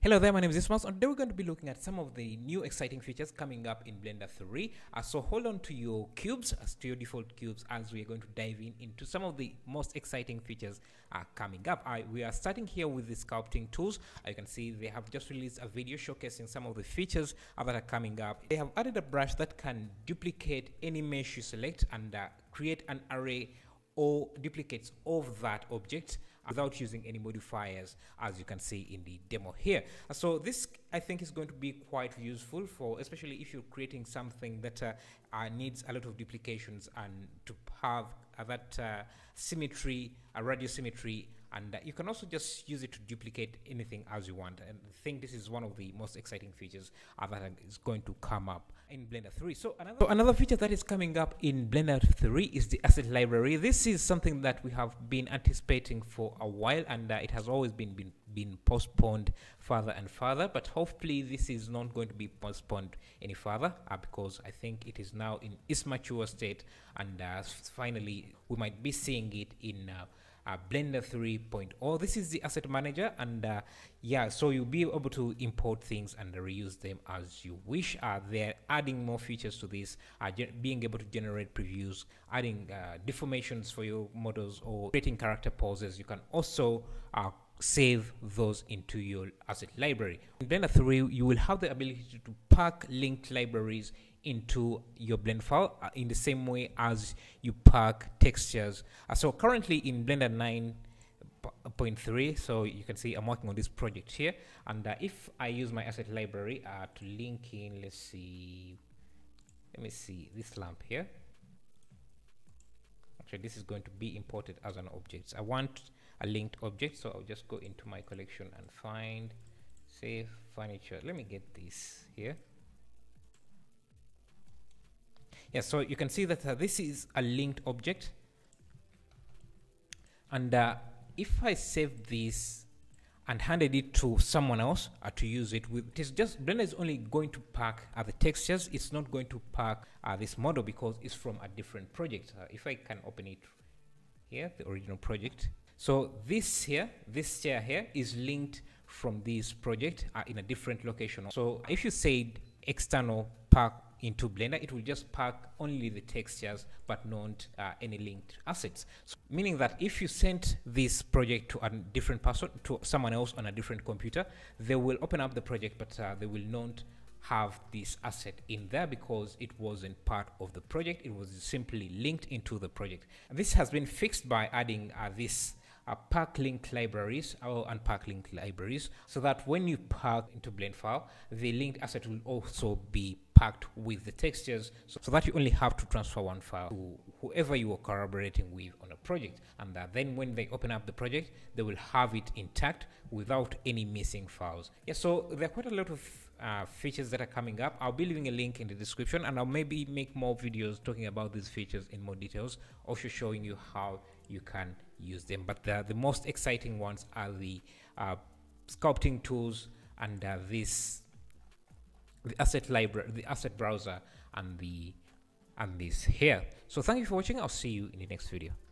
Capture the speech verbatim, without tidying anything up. Hello there, my name is Ismas, and today we're going to be looking at some of the new exciting features coming up in Blender three. Uh, so hold on to your cubes, uh, to your default cubes, as we're going to dive in into some of the most exciting features uh, coming up. Uh, we are starting here with the sculpting tools. Uh, you can see they have just released a video showcasing some of the features uh, that are coming up. They have added a brush that can duplicate any mesh you select and uh, create an array or duplicates of that object without using any modifiers, as you can see in the demo here. So this, I think, is going to be quite useful for, especially if you're creating something that uh, uh, needs a lot of duplications and to have uh, that uh, symmetry, uh, radius symmetry, and uh, you can also just use it to duplicate anything as you want. And I think this is one of the most exciting features uh, that is going to come up in Blender three. So another, so another feature that is coming up in Blender three is the asset library. This is something that we have been anticipating for a while, and uh, it has always been, been been postponed further and further, but hopefully this is not going to be postponed any further uh, because I think it is now in its mature state, and uh, finally we might be seeing it in uh, Uh, Blender three point oh. This is the asset manager, and uh, yeah, so you'll be able to import things and reuse them as you wish. Uh, they're adding more features to this, uh, being able to generate previews, adding uh, deformations for your models, or creating character poses. You can also uh, save those into your asset library. In Blender three, you will have the ability to pack linked libraries into your blend file uh, in the same way as you pack textures. Uh, so currently in Blender nine point three, so you can see I'm working on this project here, and uh, if I use my asset library uh, to link in, let's see, let me see this lamp here. Actually, this is going to be imported as an object. I want a linked object, so I'll just go into my collection and find, save furniture. Let me get this here. Yeah, so you can see that uh, this is a linked object, and uh, if I save this and handed it to someone else uh, to use it with, it is just, Blender is only going to pack uh, the textures. It's not going to pack uh, this model because it's from a different project. Uh, if I can open it here, the original project. So this here, this chair here is linked from this project uh, in a different location. So if you said external pack into Blender, it will just pack only the textures but not uh, any linked assets. So meaning that if you sent this project to a different person, to someone else on a different computer, they will open up the project, but uh, they will not have this asset in there because it wasn't part of the project. It was simply linked into the project. And this has been fixed by adding uh, this Uh, pack linked libraries or unpack linked libraries, so that when you pack into blend file, the linked asset will also be packed with the textures, so, so that you only have to transfer one file to whoever you are collaborating with on a project, and that then when they open up the project, they will have it intact without any missing files. Yeah, so there are quite a lot of uh, features that are coming up. I'll be leaving a link in the description, and I'll maybe make more videos talking about these features in more details, also showing you how you can use them. But the, the most exciting ones are the uh, sculpting tools and uh, this the asset library, the asset browser, and the and this here. So thank you for watching. I'll see you in the next video.